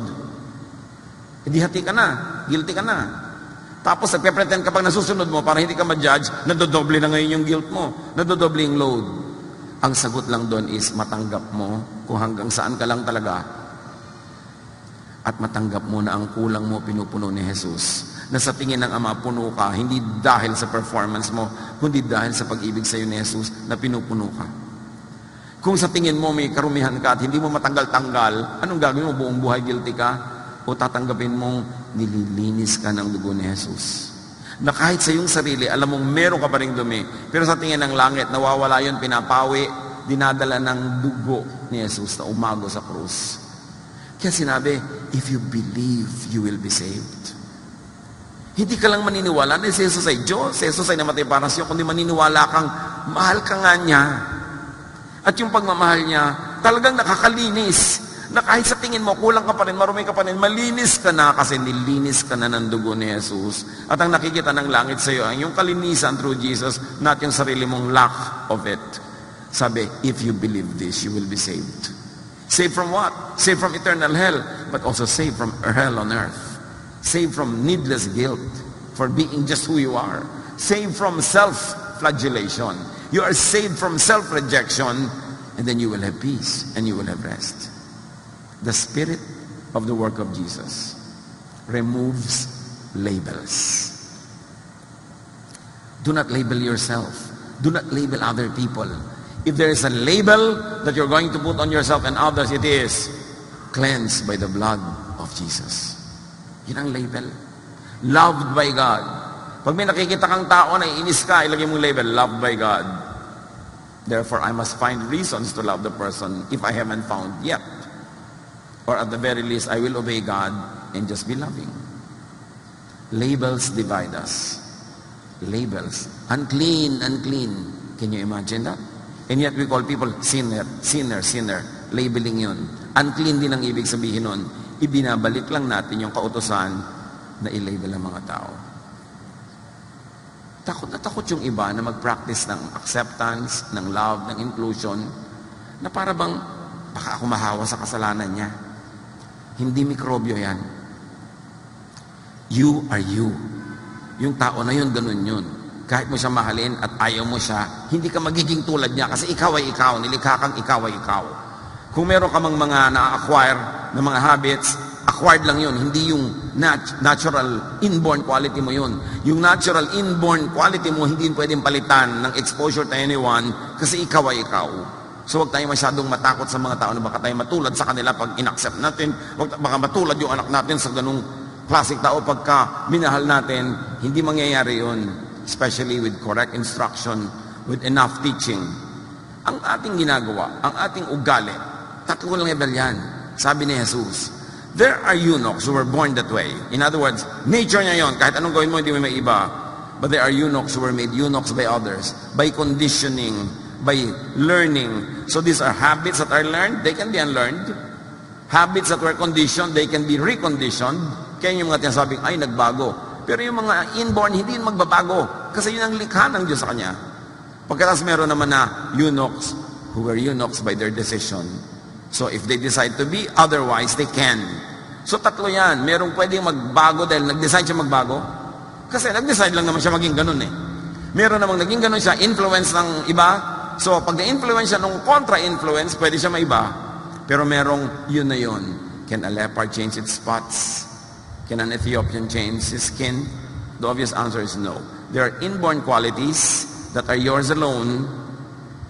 E di hati ka na, guilty ka na. Tapos nagpe-pretend kapag nasusunod mo, para hindi ka ma-judge, nadodoble na ngayon yung guilt mo, nadodoble yung load. Ang sagot lang doon is matanggap mo kung hanggang saan ka lang talaga. At matanggap mo na ang kulang mo pinupuno ni Jesus. Na sa tingin ng Ama, puno ka, hindi dahil sa performance mo, kundi dahil sa pag-ibig sa iyo ni Jesus na pinupuno ka. Kung sa tingin mo may karumihan ka at hindi mo matanggal-tanggal, anong gagawin mo? Buong buhay guilty ka? O tatanggapin mong nililinis ka ng dugo ni Jesus? Na kahit sa iyong sarili, alam mong meron ka pa rin dumi, pero sa tingin ng langit, nawawala yun, pinapawi, dinadala ng dugo ni Jesus na umago sa krus. Kaya sinabi, if you believe, you will be saved. Hindi ka lang maniniwala na si Jesus ay Diyos, si Jesus ay namatay para sa iyo, kundi maniniwala kang mahal ka nga niya. At yung pagmamahal niya, talagang nakakalinis. Na kahit sa tingin mo, kulang ka pa rin, marumi ka pa rin, malinis ka na kasi nilinis ka na ng dugo ni Jesus. At ang nakikita ng langit sa iyo, ang yung kalinisan through Jesus, not yung sarili mong lack of it. Sabi, if you believe this, you will be saved. Saved from what? Saved from eternal hell, but also saved from hell on earth. Saved from needless guilt for being just who you are. Saved from self-flagellation. You are saved from self-rejection, and then you will have peace and you will have rest. The spirit of the work of Jesus removes labels. Do not label yourself. Do not label other people. If there is a label that you're going to put on yourself and others, it is cleansed by the blood of Jesus. Yun ang label. Loved by God. Pag may nakikita kang tao na iinis ka, ilagay mong label, loved by God. Therefore, I must find reasons to love the person if I haven't found yet. Or at the very least, I will obey God and just be loving. Labels divide us. Labels. Unclean, unclean. Can you imagine that? And yet we call people sinner, sinner, sinner. Labeling yun. Unclean din ang ibig sabihin nun. Ibinabalik lang natin yung kautosan na ilabel ang mga tao. Takot na takot yung iba na mag-practice ng acceptance, ng love, ng inclusion, na para bang baka ako mahawa sa kasalanan niya. Hindi mikrobyo yan. You are you. Yung tao na yun, ganun yun. Kahit mo siya mahalin at ayaw mo siya, hindi ka magiging tulad niya kasi ikaw ay ikaw, nilikha kang ikaw ay ikaw. Kung meron ka mang mga na-acquire na mga habits, acquired lang yun, hindi yung nat natural inborn quality mo yun. Yung natural inborn quality mo, hindi yun pwedeng palitan ng exposure to anyone kasi ikaw ay ikaw. So huwag tayong masyadong matakot sa mga tao na baka tayo matulad sa kanila pag inaccept natin, wag, baka matulad yung anak natin sa ganung klasik tao pagka minahal natin, hindi mangyayari yun. Especially with correct instruction, with enough teaching. Ang ating ginagawa, ang ating ugali, tatlo lang level yan. Sabi ni Jesus, there are eunuchs who were born that way. In other words, nature niya yun, kahit anong gawin mo, hindi mo may iba. But there are eunuchs who were made eunuchs by others, by conditioning, by learning. So these are habits that are learned, they can be unlearned. Habits that were conditioned, they can be reconditioned. Kaya yung mga tinasabing, ay, nagbago. Pero yung mga inborn, hindi yun magbabago. Kasi yun ang likha ng Diyos sa kanya. Pagkatapos meron naman na eunuchs, who were eunuchs by their decision. So if they decide to be, otherwise they can. So tatlo yan. Merong pwedeng magbago dahil nag-decide siya magbago. Kasi nag-decide lang naman siya maging ganun eh. Meron namang naging ganun siya, influence ng iba. So pag na-influence siya ng contra-influence, pwede siya maiba. Pero merong yun na yun. Can a leopard change its spots? Can an Ethiopian change his skin? The obvious answer is no. There are inborn qualities that are yours alone.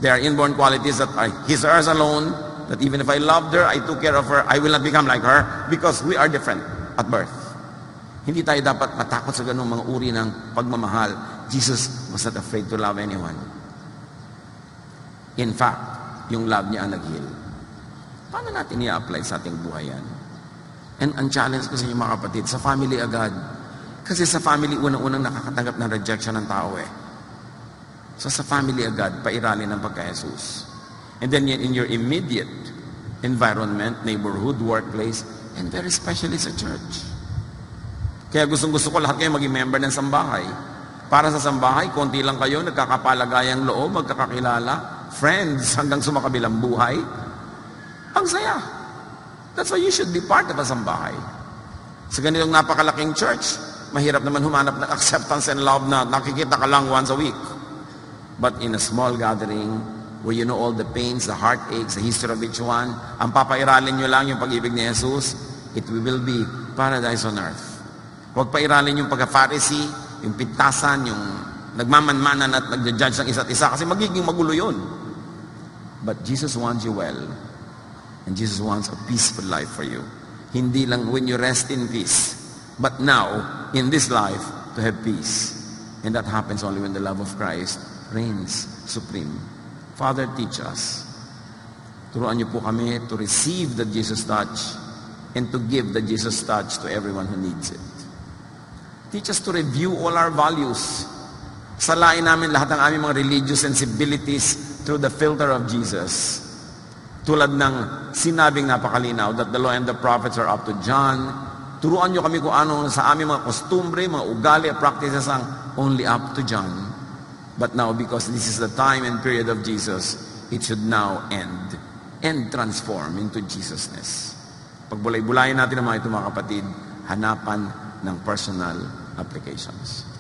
There are inborn qualities that are his or hers alone. That even if I loved her, I took care of her, I will not become like her because we are different at birth. Hindi tayo dapat matakot sa ganung mga uri ng pagmamahal. Jesus was not afraid to love anyone. In fact, yung love niya ang nag-heal. Paano natin i-apply sa ating buhay yan? And ang challenge ko sa inyo mga kapatid, sa family agad. Kasi sa family, unang-unang nakakatanggap ng rejection ng tao eh. So sa family agad, pairali ng pagka-Jesus. And then in your immediate environment, neighborhood, workplace, and very especially sa church. Kaya gustong-gusto ko lahat kayo maging member ng sambahay. Para sa sambahay, konti lang kayo, nagkakapalagayang loob, magkakakilala, friends hanggang sumakabilang buhay. Ang saya! That's why you should be part of a sambahay. Sa ganitong napakalaking church, mahirap naman humanap ng acceptance and love na nakikita ka lang once a week. But in a small gathering, where you know all the pains, the heartaches, the history of each one, ang papairalin nyo lang yung pag-ibig ni Jesus, it will be paradise on earth. Huwag pairalin yung pagka-Pharisee, yung pintasan, yung nagmamanmanan at nagja-judge ng isa't isa, kasi magiging magulo yun. But Jesus wants you well. And Jesus wants a peaceful life for you. Hindi lang when you rest in peace, but now, in this life, to have peace. And that happens only when the love of Christ reigns supreme. Father, teach us. Turuan niyo po kami to receive the Jesus touch and to give the Jesus touch to everyone who needs it. Teach us to review all our values. Salain namin lahat ng aming mga religious sensibilities through the filter of Jesus. Tulad ng sinabing napakalinaw that the law and the prophets are up to John. Turuan nyo kami kung ano sa aming mga kostumbre, mga ugali, practices ang only up to John. But now, because this is the time and period of Jesus, it should now end and transform into Jesusness. Pagbulay-bulayan natin ang mga ito, mga kapatid, hanapan ng personal applications.